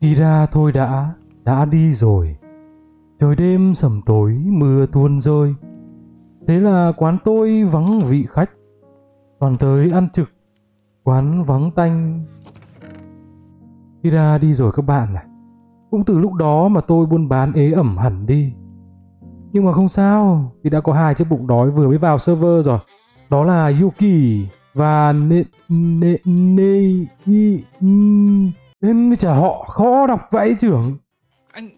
Đi ra thôi đã đi rồi. Trời đêm sầm tối, mưa tuôn rơi. Thế là quán tôi vắng vị khách, toàn tới ăn trực, quán vắng tanh. Kira đi rồi các bạn này. Cũng từ lúc đó mà tôi buôn bán ế ẩm hẳn đi. Nhưng mà không sao, vì đã có hai chiếc bụng đói vừa mới vào server rồi. Đó là Yuki và Nên mới trả họ khó đọc vậy trưởng. Anh,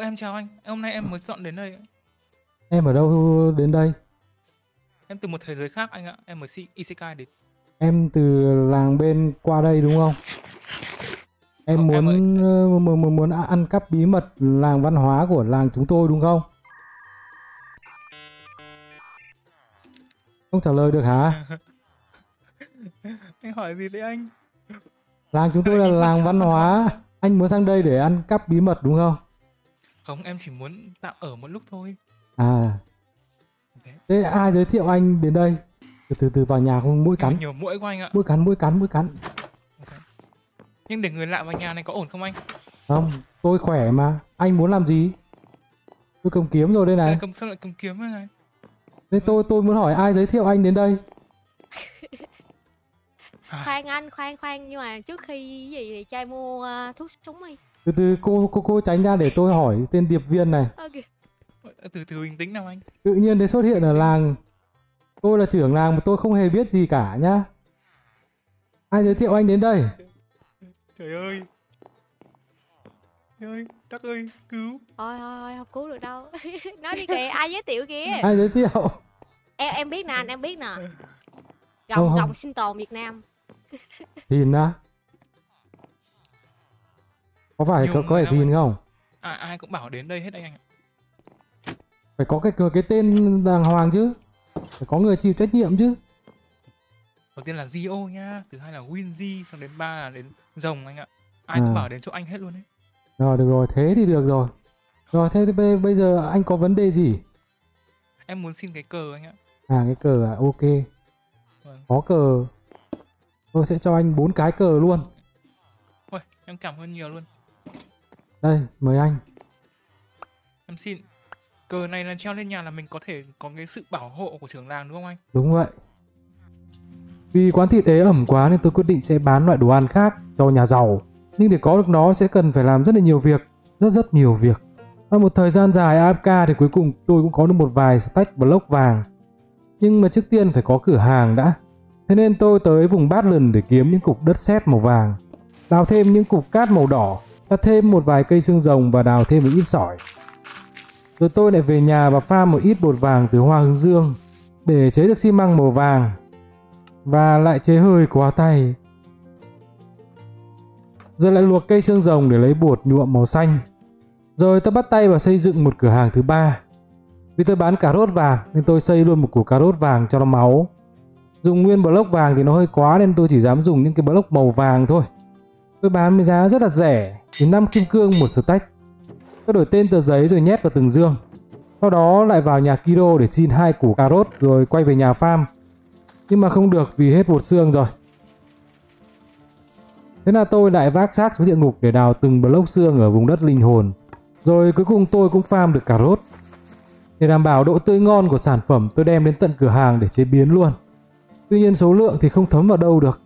em chào anh, hôm nay em mới dọn đến đây. Em ở đâu đến đây? Em từ một thế giới khác anh ạ, em ở Isekai đến. Em từ làng bên qua đây đúng không? Em muốn ăn cắp bí mật làng văn hóa của làng chúng tôi đúng không? Không trả lời được hả? Anh hỏi gì đấy anh? Làng chúng tôi là làng văn hóa. Anh muốn sang đây để ăn cắp bí mật đúng không? Không, em chỉ muốn tạm ở một lúc thôi. À. Thế ai giới thiệu anh đến đây? Từ từ vào nhà không mũi cắn. Nhiều muỗi quá anh ạ. Mũi cắn. Nhưng để người lạ vào nhà này có ổn không anh? Không, tôi khỏe mà. Anh muốn làm gì? Tôi cầm kiếm rồi đây này. Sao lại cầm kiếm này? Thế tôi muốn hỏi ai giới thiệu anh đến đây? Khoan anh, khoan, nhưng mà trước khi gì thì cho em mua thuốc súng đi. Từ từ cô tránh ra để tôi hỏi tên điệp viên này. Okay. Từ từ bình tĩnh nào anh. Tự nhiên đấy xuất hiện ở làng. Tôi là trưởng làng mà tôi không hề biết gì cả nhá. Ai giới thiệu anh đến đây? Trời ơi, Duckk ơi, cứu. Ôi, không cứu được đâu. Nói đi kìa, ai giới thiệu kìa. Ai giới thiệu? Em biết nè anh, em biết nè. Gồng sinh tồn Việt Nam. Thìn á? Có phải có phải Thìn không? Ai cũng bảo đến đây hết anh ạ. Phải có cái tên đàng hoàng chứ. Phải có người chịu trách nhiệm chứ. Đầu tiên là Gio nhá, thứ hai là Winzy, xong đến ba là đến rồng anh ạ. Ai cũng bảo đến chỗ anh hết luôn đấy. Rồi được rồi, thế thì được rồi. Rồi thế thì bây giờ anh có vấn đề gì? Em muốn xin cái cờ anh ạ. À cái cờ à, ok. Vâng. Có cờ. Tôi sẽ cho anh 4 cái cờ luôn. Ôi, em cảm ơn nhiều luôn. Đây, mời anh. Em xin. Cờ này là treo lên nhà là mình có thể có cái sự bảo hộ của trưởng làng đúng không anh? Đúng vậy. Vì quán thịt ế ẩm quá nên tôi quyết định sẽ bán loại đồ ăn khác cho nhà giàu. Nhưng để có được nó sẽ cần phải làm rất là nhiều việc. Rất nhiều việc. Sau một thời gian dài AFK thì cuối cùng tôi cũng có được một vài stack block vàng. Nhưng mà trước tiên phải có cửa hàng đã. Thế nên tôi tới vùng Badland để kiếm những cục đất sét màu vàng. Đào thêm những cục cát màu đỏ. Cắt thêm một vài cây xương rồng và đào thêm một ít sỏi. Rồi tôi lại về nhà và pha một ít bột vàng từ hoa hướng dương để chế được xi măng màu vàng. Và lại chế hơi quá tay. Rồi lại luộc cây xương rồng để lấy bột nhuộm màu xanh. Rồi tôi bắt tay vào xây dựng một cửa hàng thứ ba. Vì tôi bán cà rốt vàng nên tôi xây luôn một củ cà rốt vàng cho nó máu. Dùng nguyên block vàng thì nó hơi quá nên tôi chỉ dám dùng những cái block màu vàng thôi. Tôi bán với giá rất là rẻ, chỉ 5 kim cương một stack. Tôi đổi tên tờ giấy rồi nhét vào từng dương. Sau đó lại vào nhà Kido để xin 2 củ cà rốt rồi quay về nhà farm. Nhưng mà không được vì hết bột xương rồi. Thế là tôi lại vác xác xuống địa ngục để đào từng block xương ở vùng đất linh hồn. Rồi cuối cùng tôi cũng farm được cà rốt. Để đảm bảo độ tươi ngon của sản phẩm tôi đem đến tận cửa hàng để chế biến luôn. Tuy nhiên số lượng thì không thấm vào đâu được.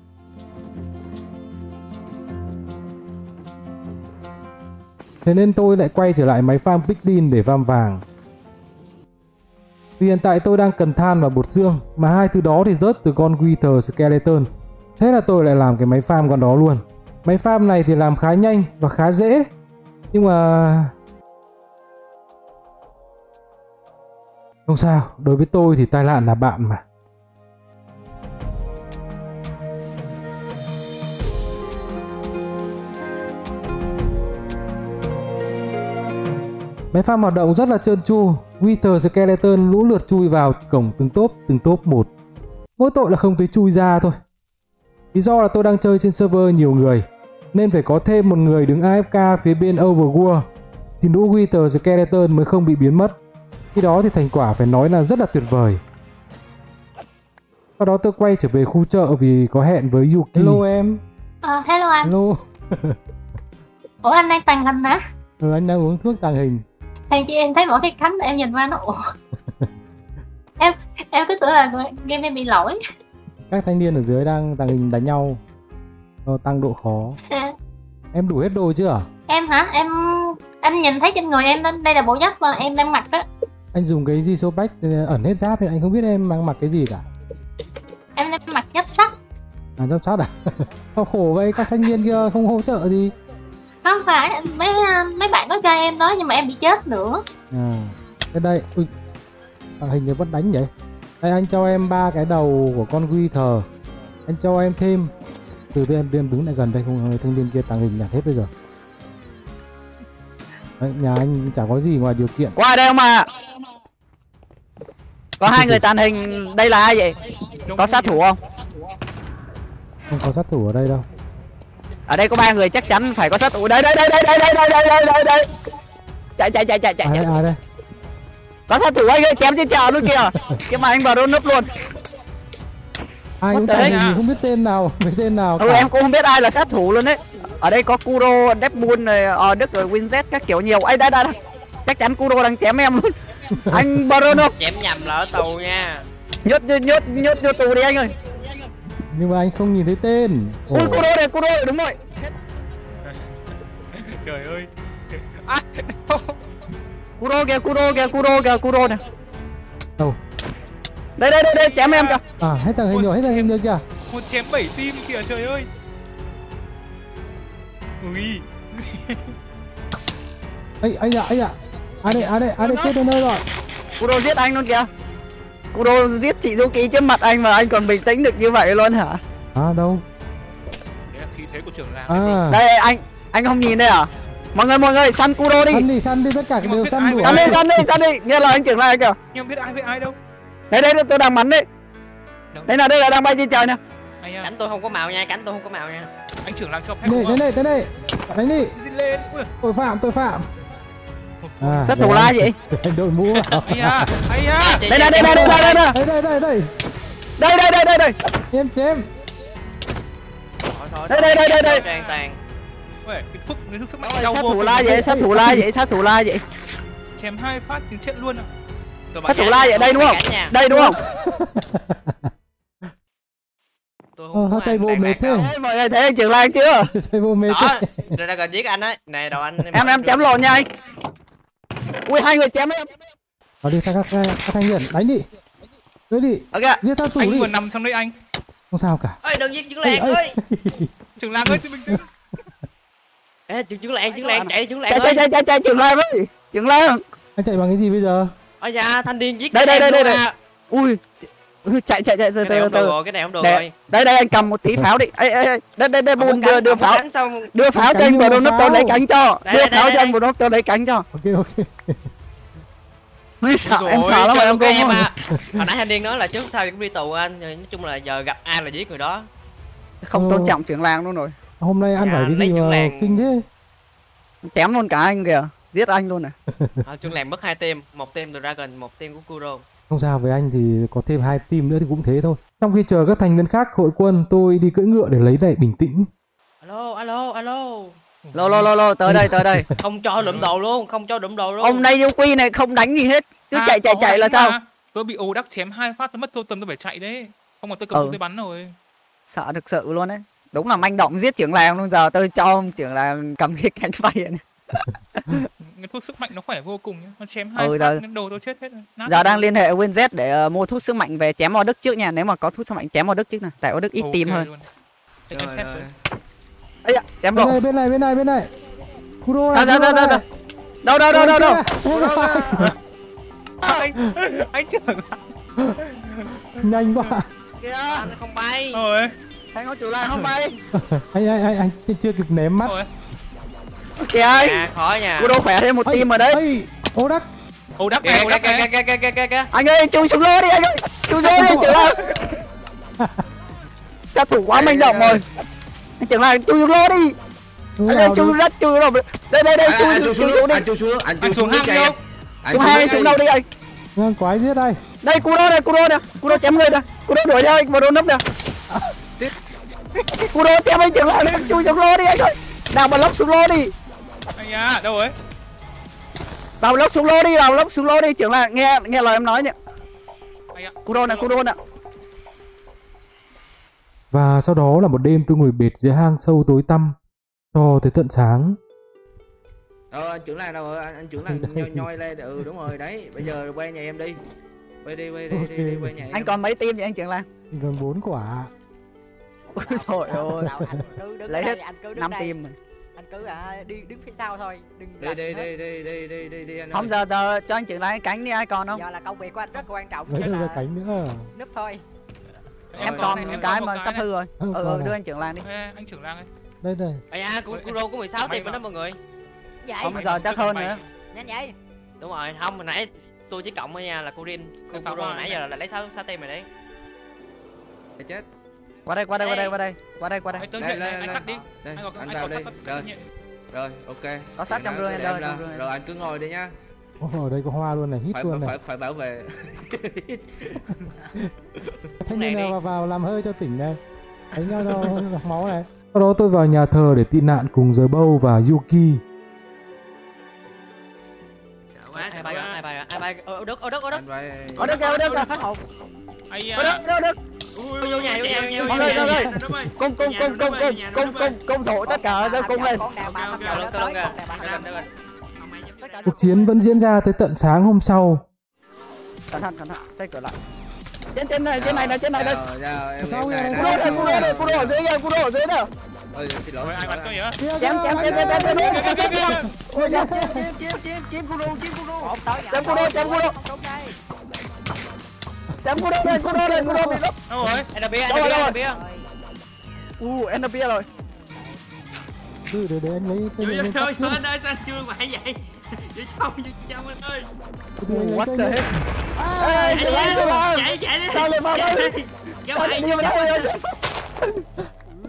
Thế nên tôi lại quay trở lại máy farm Piglin để farm vàng. Vì hiện tại tôi đang cần than và bột xương, mà hai thứ đó thì rớt từ con Wither Skeleton. Thế là tôi lại làm cái máy farm con đó luôn. Máy farm này thì làm khá nhanh và khá dễ. Nhưng mà... không sao, đối với tôi thì tai nạn là bạn mà. Máy farm hoạt động rất là trơn tru. Wither Skeleton lũ lượt chui vào cổng từng tốp một. Mỗi tội là không thấy chui ra thôi. Lý do là tôi đang chơi trên server nhiều người, nên phải có thêm một người đứng AFK phía bên Overworld thì lũ Wither Skeleton mới không bị biến mất. Khi đó thì thành quả phải nói là rất là tuyệt vời. Sau đó tôi quay trở về khu chợ vì có hẹn với Yuki. Hello em. Hello anh. Hello. Ủa anh đang tàng hình hả? Ừ, anh đang uống thuốc tàng hình. Thằng chị em thấy mỗi cái cánh em nhìn qua nó ủa. Em cứ tưởng là game em bị lỗi. Các thanh niên ở dưới đang tàng hình đánh nhau. Nó tăng độ khó. Em đủ hết đồ chưa? Em hả? Em... Anh nhìn thấy trên người em đó, đây là bộ giáp mà em đang mặc đó. Anh dùng cái Zio Kass ẩn hết giáp thì anh không biết em đang mặc cái gì cả. Em đang mặc giáp sắt. À, giáp sắt à? Sao khổ vậy, các thanh niên kia không hỗ trợ gì? Không phải, mấy bạn có cho em đó nhưng mà em bị chết nữa. À, cái đây, ui, tàng hình này vẫn đánh vậy. Đây anh cho em 3 cái đầu của con Wither. Anh cho em thêm. Từ từ em đứng lại gần đây không, thanh niên kia tàng hình nhạt hết bây giờ. Đấy, nhà anh chả có gì ngoài điều kiện. Qua đây không à? Có hai người tàng hình, đây là ai vậy? Có sát thủ không? Không có sát thủ ở đây đâu. Ở đây có 3 người chắc chắn phải có sát thủ. Đây đây đây đây đây đây đây đây đây. Chạy chạy chạy chạy chạy. Ai đây? Có sát thủ anh ơi, chém trên chợ luôn kìa. Chứ mà anh vào đôn núp luôn. Ai cũng tàng hình không biết tên nào, cái tên nào. Ừ, em cũng không biết ai là sát thủ luôn đấy. Ở đây có Kuro, Deadpool rồi, Đức rồi WinZ các kiểu nhiều. Ấy đây đây đây. Chắc chắn Kuro đang chém em luôn. Anh Bro Nốt. Chém nhầm là ở tù nha. Nhốt vô tù đi anh ơi. Nhưng mà anh không nhìn thấy tên. Ôi Kuro này, Kuro đúng rồi. Trời ơi. À, Kuro kìa, Kuro kìa, Kuro kìa, Kuro này. Đâu? Đây đây đây đây, chém em kìa. À hết tàng hình rồi, hết tàng hình rồi kìa. Một chém 7 tim kìa trời ơi. Ui. Ấy ấy dạ, ấy dạ. À đây chết đến nơi rồi. Kuro giết anh luôn kìa. Kuro giết chị Yuki trước mặt anh mà anh còn bình tĩnh được như vậy luôn hả? À đâu? Đấy là khí thế của trưởng làng. À. Đây anh không nhìn đây à? Mọi người săn Kuro đi. Săn đi tất cả đều săn đuổi. Săn đi, nghe lời anh trưởng làng kìa. Nhưng không biết ai với ai đâu. Đấy tôi đang bắn đấy. Đây là đang bay trên trời nè. Cảnh tôi không có màu nha, Anh trưởng làng cho phép không? Thế này. Đánh đi. Tội phạm. Rất đủ la vậy. Đội mũ. Đây. Em chém. Đây. Ôi, cái phức mạnh. Sát thủ la vậy. Chém 2 phát thì chết luôn à. Sát thủ la vậy đây đúng không? Nó chạy vô mệt thế. Mọi người thấy anh trưởng làng chưa? Chạy vô mệt chứ. Rồi đang cần giết anh ấy. Này đồ anh. Em chém lộn nha anh. Ui hai người chém em. Nó đi các thanh niên đánh đi. Đấy đi. Okay. Giết sát thủ anh đi. Anh vừa nằm trong đây anh. Không sao cả. Ơi đừng giết trưởng làng ơi. Trưởng làng ơi xin bình tĩnh. Ê trưởng làng chạy đi trưởng làng ơi. Chạy trưởng làng ơi. Trưởng làng. Anh chạy bằng cái gì bây giờ? Ôi da thanh niên giết. Đây. Ui. Chạy từ từ. Cái này không được rồi. Đây anh cầm một tí pháo đi. Ê. Đây buồn đưa pháo. Đưa pháo cho anh vào đôn nốt tôi lấy cánh cho. Đưa pháo cho anh vào đôn nốt tôi lấy cánh cho. Ok. Mới sợ em sợ lắm rồi em không. Hồi nãy anh điên nói là trước sau cũng đi tù anh, nói chung là giờ gặp ai là giết người đó. Không tôn trọng trưởng làng luôn rồi. Hôm nay ăn phải cái gì mà kinh thế. Chém luôn cả anh kìa, giết anh luôn này. Trưởng làng mất 2 team, 1 team từ Dragon, 1 team của Kuro. Không sao, với anh thì có thêm 2 team nữa thì cũng thế thôi. Trong khi chờ các thành viên khác hội quân, tôi đi cưỡi ngựa để lấy lại bình tĩnh. Alo, tới đây. Không cho đụng đầu luôn, Hôm nay Yuki này không đánh gì hết, cứ chạy là sao? Tôi bị Oh Duckk chém 2 phát, tôi mất tầm tôi phải chạy đấy. Không mà tôi cầm tôi bắn rồi. Sợ thực sự luôn đấy. Đúng là manh động giết trưởng làng luôn, giờ tôi cho ông trưởng làng cầm cái cánh bay này. Cái thuốc sức mạnh nó khỏe vô cùng nhá. Nó chém 2 phát đồ tôi chết hết rồi. Giờ đang liên hệ WinZ để mua thuốc sức mạnh về chém vào Đức trước nha. Nếu mà có thuốc sức mạnh chém vào Đức trước nè. Tại ở Đức ít tìm hơn. Ấy da, chém đồ. Bên này. Kuro này. Sao? Đâu. Anh trưởng làng. Nhanh quá. Kìa, anh không bay. Rồi. Anh có chủ lại không bay. Anh chưa kịp ném mắt. Kìa anh, Kuro khỏe thêm 1 team ở đấy. Oh Duckk. Oh Duckk này, kìa. Anh ơi, chui xuống lô đi anh ơi. Chui xuống đi trưởng làng. Sát thủ quá manh động rồi. Anh trưởng làng chui xuống lô đi. Anh ơi, chui rất chui rồi. Đây, chui xuống đi. Anh chui xuống đi chạy em. Xuống hai xuống đâu đi anh. Ngon quái giết đây. Đây Kuro nè. Kuro chém người nè. Kuro đuổi theo anh vào đôn nấp nè. Kuro chém anh trưởng làng đi, chui xuống lô đi anh ơi. Nào mà lóc xuống lô đi. Anh à, đâu ấy? Vào lốc xuống lô đi, vào lốc xuống lô đi, trưởng là nghe nghe lời em nói nhỉ. Kuro nè, Kuro nè. Và sau đó là một đêm tôi ngồi bệt dưới hang sâu tối tăm cho tới tận sáng. Anh trưởng làng đâu rồi? Anh trưởng làng nhoi lên. Ừ đúng rồi đấy. Bây giờ quay nhà em đi. Quay đi, quay đi, okay. đi quay nhà em. Anh còn mấy tim vậy anh trưởng làng? Anh còn 4 quả. Ôi trời ơi. Lấy hết 5 tim rồi. Anh cứ đi đứng phía sau thôi. Đừng đi anh. Không giờ cho anh trưởng làng cánh đi, ai còn không? Giờ là công việc của anh rất quan trọng. Lấy đưa cánh nữa. Núp thôi. Em còn một cái mà sắp hư rồi. Ừ đưa anh trưởng làng đi. Anh trưởng làng đây. Đây đây. À Kuro có 16 tim đó mọi người. Vậy. Không giờ chắc hơn nữa. Nhanh vậy. Đúng rồi, không hồi nãy tôi chỉ cộng thôi nha, là cô Kuro nãy giờ là lấy 6 tim rồi đấy. Để chết. Qua đây. Anh cắt đi. Đây, anh vào đi. Rồi, ok. Có sát trong rương rồi. Rồi anh cứ ngồi đi nhá. Ồ, đây có hoa luôn này, hít luôn này. Phải bảo vệ. Thế nên là vào làm hơi cho tỉnh này. Đánh nhau đâu máu này. Sau đó tôi vào nhà thờ để tị nạn cùng The Bow và Yuki. Đức phát hồn. Đức. Vô nhà, Cung thủ tất cả ra cung lên. Cuộc chiến vẫn diễn ra tới tận sáng hôm sau. Cẩn thận, xe cửa lại. Trên này đây. Kuro ở dưới kìa, Kuro ở dưới đó. Ôi xin lỗi. Ai bắn tôi vậy? Chém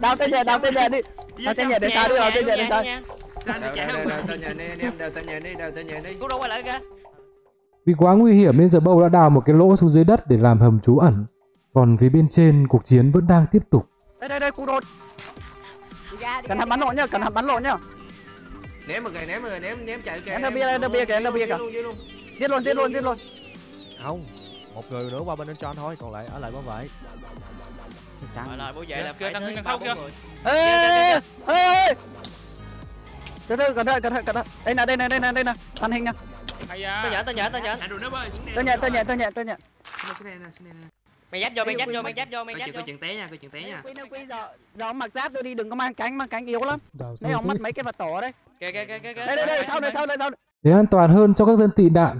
đào tên nhà đi, đào tên nhà để sao đi, đào tên nhà để sao. Đào tên nhà đi. Cũng đâu quay lại kìa. Vì quá nguy hiểm nên giờ Bâu đã đào một cái lỗ xuống dưới đất để làm hầm trú ẩn. Còn phía bên trên cuộc chiến vẫn đang tiếp tục. Đây cụ đột. Cần hạt bắn lộ nhá, Ném chạy kìa. Ném bia kìa. Giết luôn. Không, một người nữa qua bên trên thôi, còn lại ở lại bảo vệ. Rồi bố vậy là kia đang sau kia. Ê. Cẩn thận. Đây nè. Thân hình nè. Tôi nhớ. Tôi nhớ. Xuống đây nè. Mày giáp vô. Tôi chuyện té nha. Giờ mặc giáp tôi đi, đừng có mang cánh yếu lắm. Nên ông mất mấy cái vật tổ đấy. Kìa. Đây, sau đây. Để an toàn hơn cho các dân tị nạn,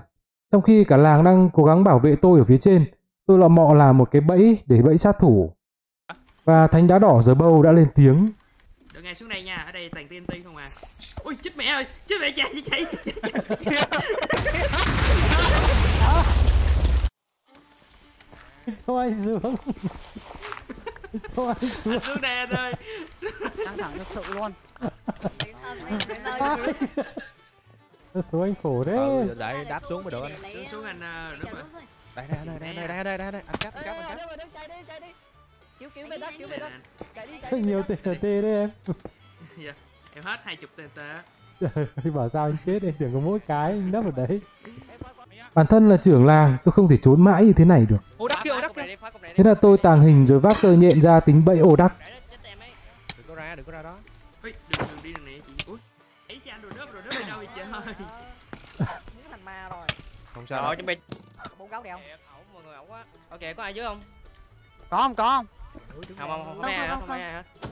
trong khi cả làng đang cố gắng bảo vệ tôi ở phía trên, tôi lọ mọ làm một cái bẫy để bẫy sát thủ. Và thánh đá đỏ The Bow đã lên tiếng. Đợi nghe xuống đây nha, ở đây toàn TNT không à. Ui chết mẹ ơi, chạy. Cho anh xuống. Anh xuống đây anh ơi. Căng thẳng thật sự luôn. Nó xuống anh khổ đấy. Lại đáp xuống mới được anh. Xuống anh đúng rồi. Đây. Anh cắt. Chạy đi. Cứu về đất. Chạy đi. Nhiều TNT đấy em. Dạ, em hết 20 TNT á. Bảo sao anh chết, em tưởng có mỗi cái, anh nấp ở đấy. Bản thân là trưởng làng, tôi không thể trốn mãi như thế này được. Thế là tôi tàng hình rồi vác tờ nhện ra tính bẫy Oh Duckk. Đừng có ra đó. Ê, đừng đi đường này chị. Ui, ấy cha anh đồ nớp ở đâu vậy trời ơi. Nếu thành ma rồi. Không sao đâu. Chuẩn bị. Bốn góc đi không? Ẩu, mọi người ẩu quá. Ok, có ai dưới không? Có không? Không.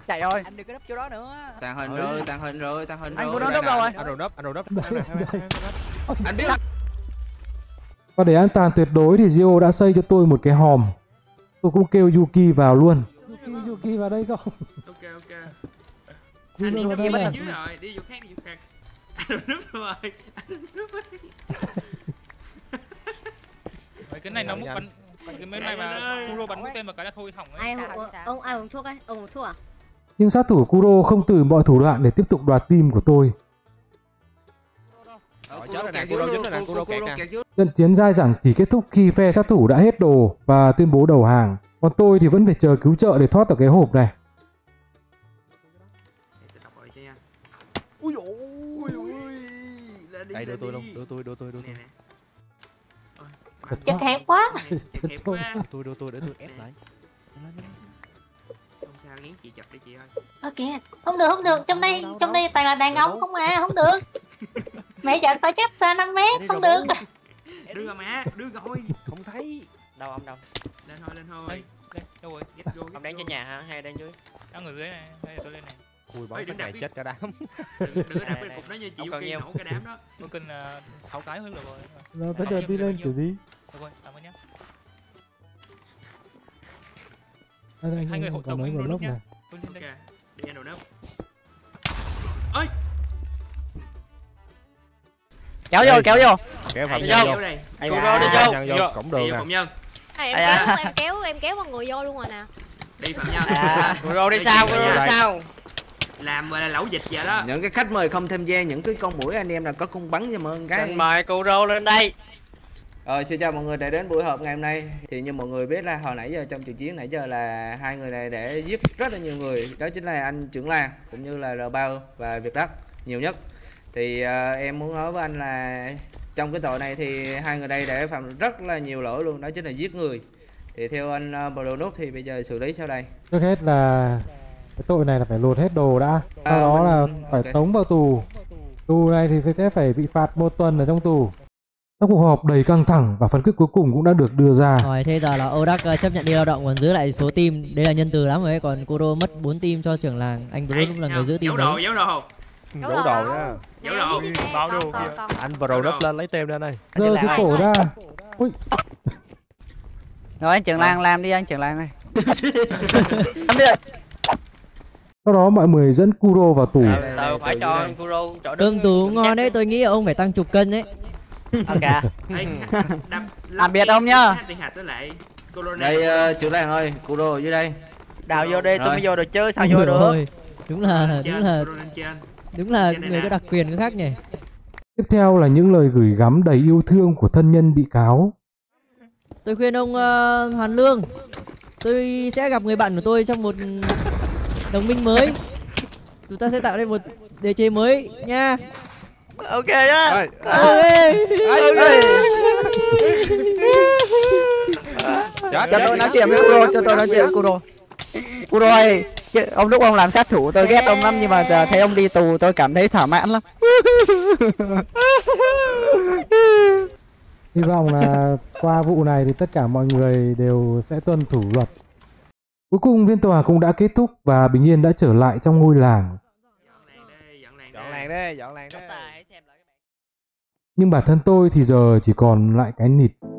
Chạy rồi. Anh đừng có đắp chỗ đó nữa. Tàng hình rồi. Anh muốn đắp đâu rồi? Anh đắp. Anh biết. Và để an toàn tuyệt đối thì Gio đã xây cho tôi một cái hòm. Tôi cũng kêu Yuki vào luôn. Yuki vào đây không? Ok. Anh đi đâu đây? Đi chỗ khác, đi chỗ khác. Anh đắp rồi. Cái này nó múc bắn. Cái mấy này mà Kuro bắn mũi tên một cái là thôi hỏng ấy. Ai uống thuốc ấy? Ông uống thuốc à? Nhưng sát thủ Kuro không từ mọi thủ đoạn để tiếp tục đoạt tim của tôi. Trận chiến dai dẳng chỉ kết thúc khi phe sát thủ đã hết đồ và tuyên bố đầu hàng. Còn tôi thì vẫn phải chờ cứu trợ để thoát ở cái hộp này. Đây đưa tôi luôn, đưa tôi. Chết hẹp quá. Đưa tôi để tôi ép lại. Không sao, gán chị chụp đi chị ơi. Ơ kìa, không được, trong đây toàn là đàn ông không à, không được. Mẹ giận phải chết xa 5 mét, không được. Đưa mà, đưa rồi. Không thấy. Đâu ông đâu? Lên thôi. Đâu rồi? Ông đang trên nhà hả? Hay đang dưới? Đó người dưới này, đây tôi lên này. Ui bóng cái này chết cả đám. Đừng đạp cái cục đó nha chị Yuki, nổ cái đám đó. Tôi kinh 6 cái hết rồi. Rồi bây giờ đi lên kiểu gì? Được rồi, tạm ơn nhé. Hai người hội tổng với Bro Nốt nha. Ok, đi Bro Nốt. Ơi! Kéo vô. Kéo vô. Kuro đi vô. Cổng đường nè. Em kéo con người vô luôn rồi nè. Đi Phạm Nhân. Kuro đi sao? Làm là lẩu dịch vậy đó. Những cái khách mời không tham gia những cái con mũi anh em là có cung bắn cho mọi người cái. Xin mời Kuro lên đây. Rồi xin chào mọi người đã đến buổi họp ngày hôm nay. Thì như mọi người biết là hồi nãy giờ trong trận chiến nãy giờ là hai người này để giết rất là nhiều người. Đó chính là anh Trưởng Làng cũng như là R3 và Việt Đắc nhiều nhất. Thì em muốn nói với anh là trong cái tội này thì hai người đây đã phạm rất là nhiều lỗi luôn, đó chính là giết người. Thì theo anh Bro Nốt thì bây giờ xử lý sau đây? Trước hết là cái tội này là phải lột hết đồ đã, sau đó là phải tống vào tù. Tù này thì sẽ phải bị phạt 1 tuần ở trong tù. Các cuộc họp đầy căng thẳng và phán quyết cuối cùng cũng đã được đưa ra. Rồi thế giờ là Oh Duckk chấp nhận đi lao động còn giữ lại số team, đây là nhân từ lắm rồi. Còn Kuro mất 4 team cho Trưởng Làng, anh Bro Nốt cũng là người giữ team đấy. Giấu đồ nha. Bao đồ kìa. Anh Bro Nốt lên lấy team lên đây. Giơ cái cổ ra. Ui. Rồi anh Trưởng Làng làm đi, anh Trưởng Làng này. Sau đó mọi người dẫn Kuro vào tù. Phải cho Kuro đương tù ngon đấy, tôi nghĩ ông phải tăng chục cân đấy. Ok. Làm biệt ông nhá. Đây Trưởng Làng ơi, Kuro ở dưới đây. Đào vô đi, tôi mới vô được chứ, sao vô được. Đúng là người có đặc quyền cái khác nhỉ. Tiếp theo là những lời gửi gắm đầy yêu thương của thân nhân bị cáo. Tôi khuyên ông Hoàn Lương, tôi sẽ gặp người bạn của tôi trong một đồng minh mới. Chúng ta sẽ tạo nên một đề chế mới nha. Ok nhá. Cho tôi nói chuyện với Kuro. Kuro ơi, ông lúc ông làm sát thủ tôi ghét ông lắm, nhưng mà giờ thấy ông đi tù tôi cảm thấy thỏa mãn lắm. Hy vọng là qua vụ này thì tất cả mọi người đều sẽ tuân thủ luật. Cuối cùng phiên tòa cũng đã kết thúc và bình yên đã trở lại trong ngôi làng. Dọn làng đi. Nhưng bản thân tôi thì giờ chỉ còn lại cái nịt.